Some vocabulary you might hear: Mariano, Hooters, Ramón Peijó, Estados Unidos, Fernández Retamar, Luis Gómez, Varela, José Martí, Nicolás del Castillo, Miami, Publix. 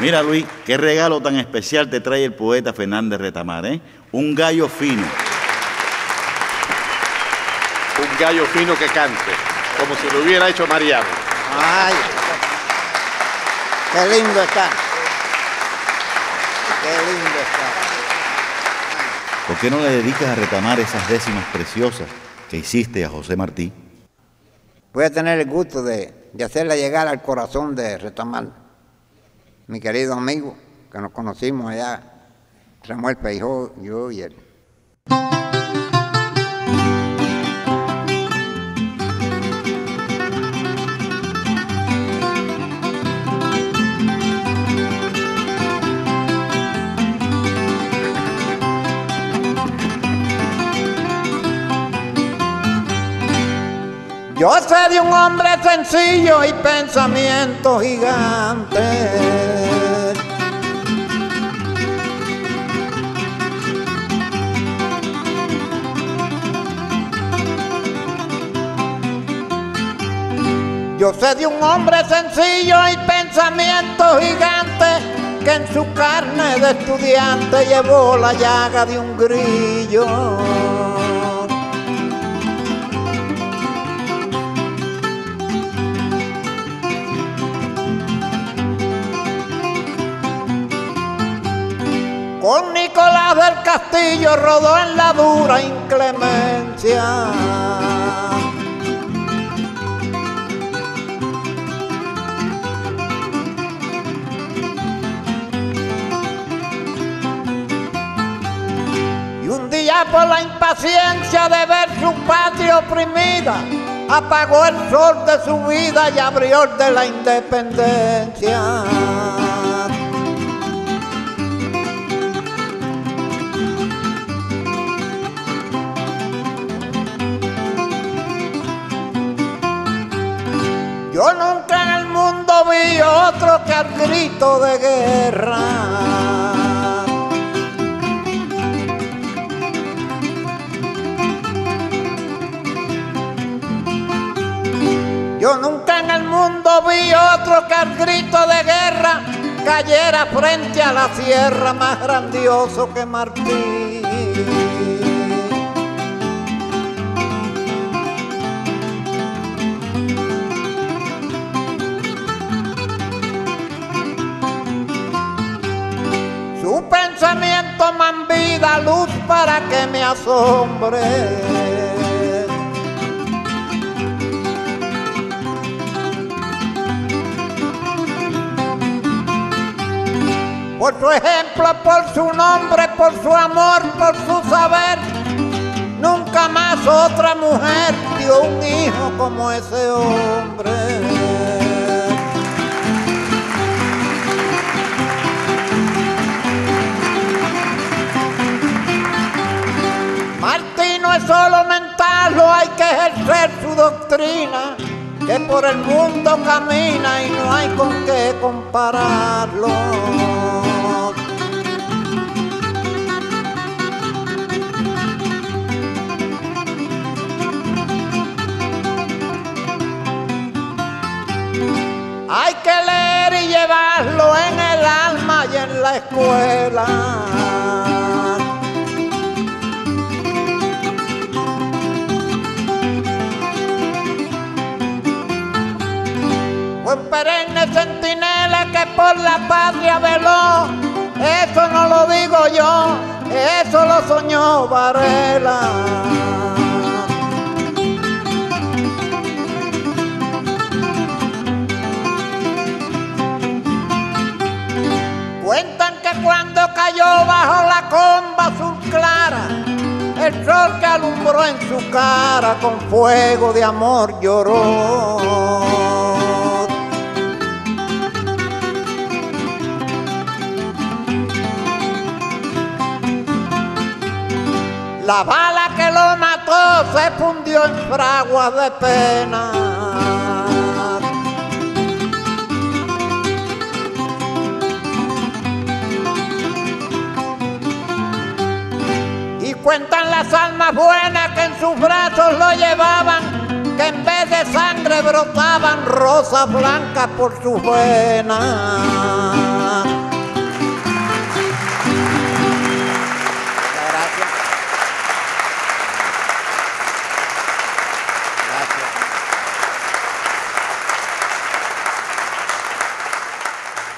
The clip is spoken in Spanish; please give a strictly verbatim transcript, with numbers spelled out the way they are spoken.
Mira, Luis, qué regalo tan especial te trae el poeta Fernández Retamar, ¿eh? Un gallo fino. Un gallo fino que cante, como si lo hubiera hecho Mariano. Ay, qué lindo está. Qué lindo está. ¿Por qué no le dedicas a Retamar esas décimas preciosas que hiciste a José Martí? Voy a tener el gusto de, de hacerla llegar al corazón de Retamar. Mi querido amigo, que nos conocimos allá, Ramón Peijó, yo y él. Yo soy de un hombre sencillo y pensamiento gigante. Yo sé de un hombre sencillo y pensamiento gigante, que en su carne de estudiante llevó la llaga de un grillo. Con Nicolás del Castillo rodó en la dura inclemencia. Por la impaciencia de ver su patria oprimida, apagó el sol de su vida y abrió el de la independencia. Yo nunca en el mundo vi otro que al grito de guerra. Yo nunca en el mundo vi otro que al grito de guerra cayera frente a la sierra más grandioso que Martí. Su pensamiento man vida, luz para que me asombre. Por su ejemplo, por su nombre, por su amor, por su saber, nunca más otra mujer dio un hijo como ese hombre. Martí no es solo mentarlo, hay que ejercer su doctrina, que por el mundo camina y no hay con qué compararlo. Hay que leer y llevarlo en el alma y en la escuela. Buen perenne centinela que por la patria veló, eso no lo digo yo, eso lo soñó Varela. Cuando cayó bajo la comba azul clara, el sol que alumbró en su cara con fuego de amor lloró. La bala que lo mató se fundió en fraguas de pena. Cuentan las almas buenas que en sus brazos lo llevaban, que en vez de sangre brotaban rosas blancas por sus venas.